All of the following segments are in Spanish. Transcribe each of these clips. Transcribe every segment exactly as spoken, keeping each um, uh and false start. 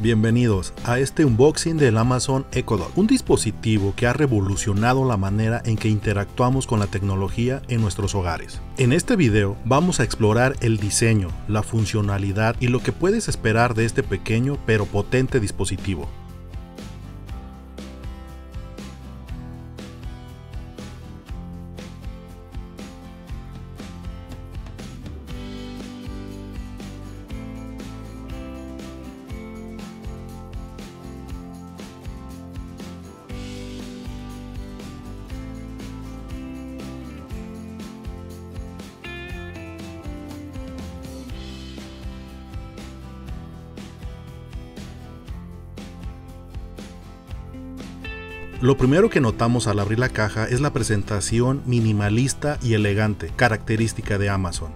Bienvenidos a este unboxing del Amazon Echo Dot, un dispositivo que ha revolucionado la manera en que interactuamos con la tecnología en nuestros hogares. En este video vamos a explorar el diseño, la funcionalidad y lo que puedes esperar de este pequeño pero potente dispositivo. Lo primero que notamos al abrir la caja es la presentación minimalista y elegante, característica de Amazon.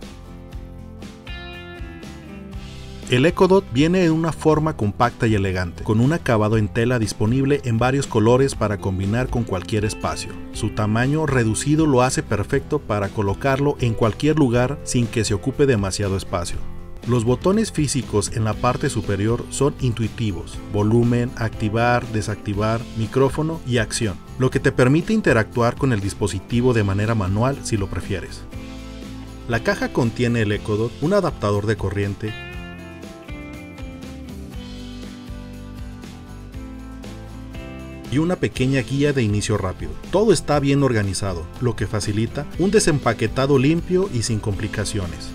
El Echo Dot viene en una forma compacta y elegante, con un acabado en tela disponible en varios colores para combinar con cualquier espacio. Su tamaño reducido lo hace perfecto para colocarlo en cualquier lugar sin que se ocupe demasiado espacio. Los botones físicos en la parte superior son intuitivos: volumen, activar, desactivar, micrófono y acción, lo que te permite interactuar con el dispositivo de manera manual si lo prefieres. La caja contiene el Echo Dot, un adaptador de corriente, y una pequeña guía de inicio rápido. Todo está bien organizado, lo que facilita un desempaquetado limpio y sin complicaciones.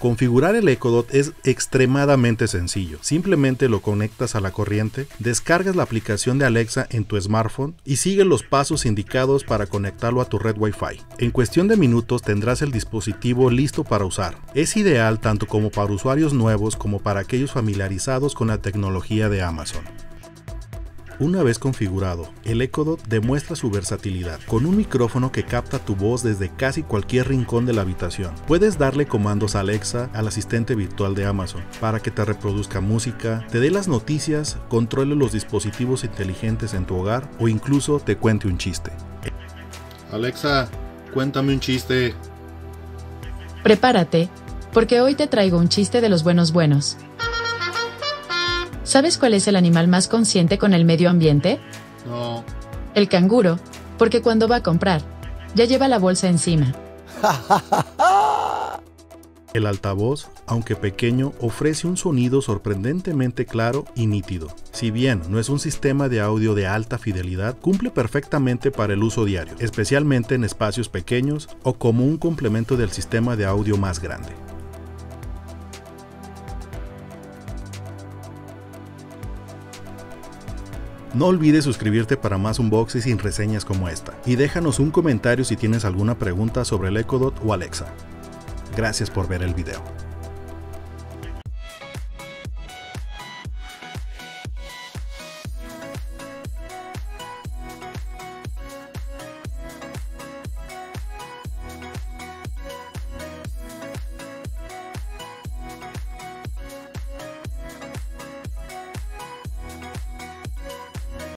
Configurar el Echo Dot es extremadamente sencillo. Simplemente lo conectas a la corriente, descargas la aplicación de Alexa en tu smartphone y sigues los pasos indicados para conectarlo a tu red Wi-Fi. En cuestión de minutos tendrás el dispositivo listo para usar. Es ideal tanto como para usuarios nuevos como para aquellos familiarizados con la tecnología de Amazon. Una vez configurado, el Echo Dot demuestra su versatilidad, con un micrófono que capta tu voz desde casi cualquier rincón de la habitación. Puedes darle comandos a Alexa, al asistente virtual de Amazon, para que te reproduzca música, te dé las noticias, controle los dispositivos inteligentes en tu hogar o incluso te cuente un chiste. Alexa, cuéntame un chiste. Prepárate, porque hoy te traigo un chiste de los buenos buenos. ¿Sabes cuál es el animal más consciente con el medio ambiente? No. El canguro, porque cuando va a comprar, ya lleva la bolsa encima. El altavoz, aunque pequeño, ofrece un sonido sorprendentemente claro y nítido. Si bien no es un sistema de audio de alta fidelidad, cumple perfectamente para el uso diario, especialmente en espacios pequeños o como un complemento del sistema de audio más grande. No olvides suscribirte para más unboxings y reseñas como esta, y déjanos un comentario si tienes alguna pregunta sobre el Echo Dot o Alexa. Gracias por ver el video.